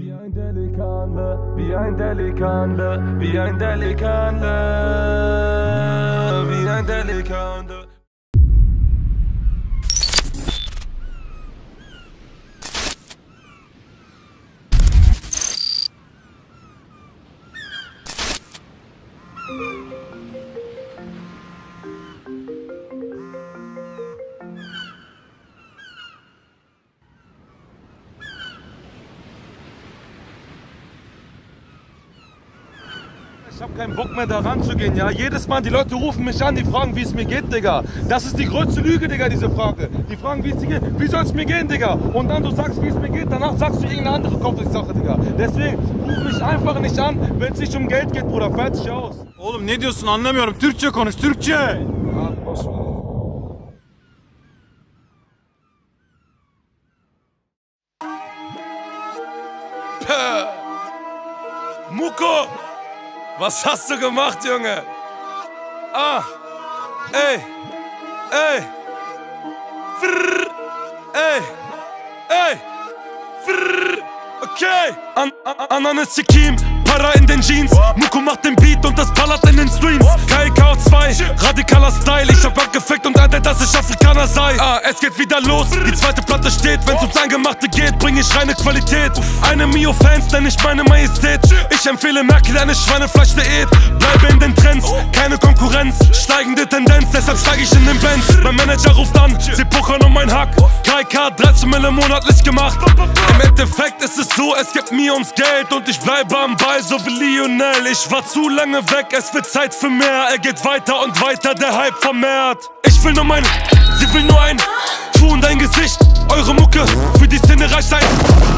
Wie ein Delikanlı, wie ein Delikanlı, wie ein Delikanlı, wie ein Delikanlı. Ich hab keinen Bock mehr da ranzugehen, ja? Jedes Mal, die Leute rufen mich an, die fragen, wie es mir geht, Digga. Das ist die größte Lüge, Digga, diese Frage. Die fragen, wie es dir geht, wie soll es mir gehen, Digga? Und dann du sagst, wie es mir geht, danach sagst du irgendeine andere Kopfsache, Digga. Deswegen ruf mich einfach nicht an, wenn es nicht um Geld geht, Bruder, fertig aus. Oğlum ne diyorsun anlamıyorum, Türkçe konuş, Türkçe! Ja, boş ver. Muko! Was hast du gemacht, Junge? Ah! Ey! Ey! Frrrr! Ey! Ey! Frrrr! Okay! Ananı sikeyim, Para in den Jeans. Muko macht den Beat und das ballert in den Streams. KaiK 2, radikaler Style. Ich hab abgefickt und erdet, dass ich Afrikaner sei. Ah, es geht wieder los, die zweite Platte steht. Wenn's ums Angemachte geht, bring ich reine Qualität. Eine Mio-Fans, denn ich meine Majestät. Ich empfehle Merkel eine Schweinefleisch-Diät. Bleibe in den Trends, keine Konkurrenz. Steigende Tendenz, deshalb steig ich in den Benz. Mein Manager ruft an, sie pochern um mein Hack. KaiK 13 Mille monatlich gemacht. Im Endeffekt ist es so, es gibt mir ums Geld und ich bleibe am Ball. So wie Lionel, ich war zu lange weg, es wird Zeit für mehr. Er geht weiter und weiter, der Hype vermehrt. Ich will nur mein, sie will nur ein, tu in dein Gesicht. Eure Mucke für die Szene reicht ein,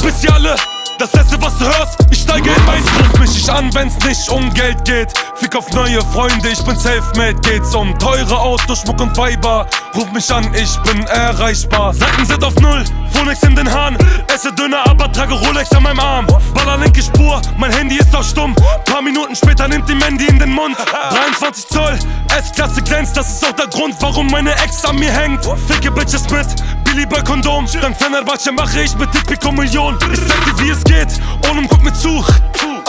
bis ihr alle das letzte, was du hörst. Ich steige in mein, ruf mich nicht an, wenn's nicht um Geld geht. Fick auf neue Freunde, ich bin selfmade. Geht's um teure Autos, Schmuck und Weiber. Ruf mich an, ich bin erreichbar. Seiten sind auf Null, Phonix in den Haaren. Esse Döner, aber trage Rolex an meinem Arm. Baller linke Spur, mein Handy ist auch stumm. Paar Minuten später nimmt die Mandy in den Mund. 23 Zoll, S-Klasse glänzt. Das ist auch der Grund, warum meine Ex an mir hängt. Ficke Bitches mit Billy Boy Kondom. Dank Fenerbahce mache ich mit Tipico Millionen. Ich zeig dir, wie es geht, ohne guck mir zu.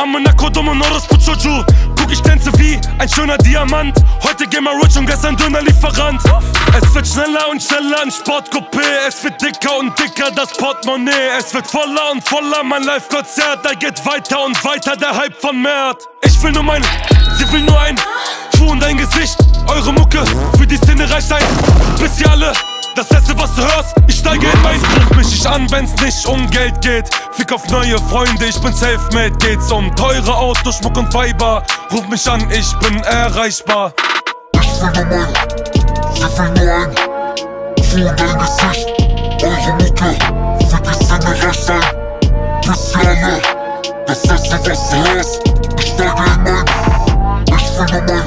Am Akodon und Orospu Choju. Guck, ich glänze wie ein schöner Diamant. Heute Gamer Rich und gestern Dönerlieferant. Es wird schneller und schneller im Sportcoupé. Es wird dicker und dicker das Portemonnaie. Es wird voller und voller mein Live-Konzert. Da geht weiter und weiter der Hype vermehrt. Ich will nur mein, sie will nur ein, tu in dein Gesicht. Eure Mucke für die Szene reicht ein, bis ihr alle das letzte, was du hörst. Ich steige in mein, ruf mich nicht an, wenn's nicht um Geld geht. Fick auf neue Freunde, ich bin selfmade. Geht's um teure Autos, Schmuck und Weiber. Ruf mich an, ich bin erreichbar. Ich will nur mein, sie will nur ein, tu in dein Gesicht. Eure Mucke für die Szene reicht ein, bis ihr alle das letzte, was du hörst. Ich steige in mein, ich will nur mein,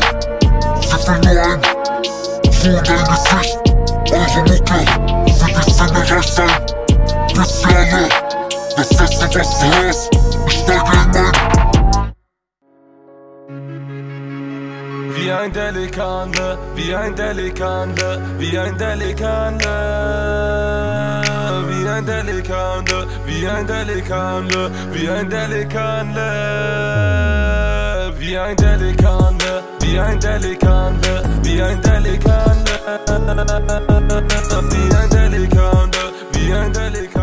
sie will nur ein, tu in dein Gesicht. Eure Mucke für die Szene reicht ein, bis ihr alle das letzte, was du hörst. Ich steige in mein, wie ein Delikaner, wie ein Delikaner, wie ein Delikaner, wie ein Delikaner, wie ein Delikaner, wie ein Delikaner, wie ein Delikaner, wie ein Delikaner, wie ein Delikaner, wie ein Delikaner, wie ein Delikaner.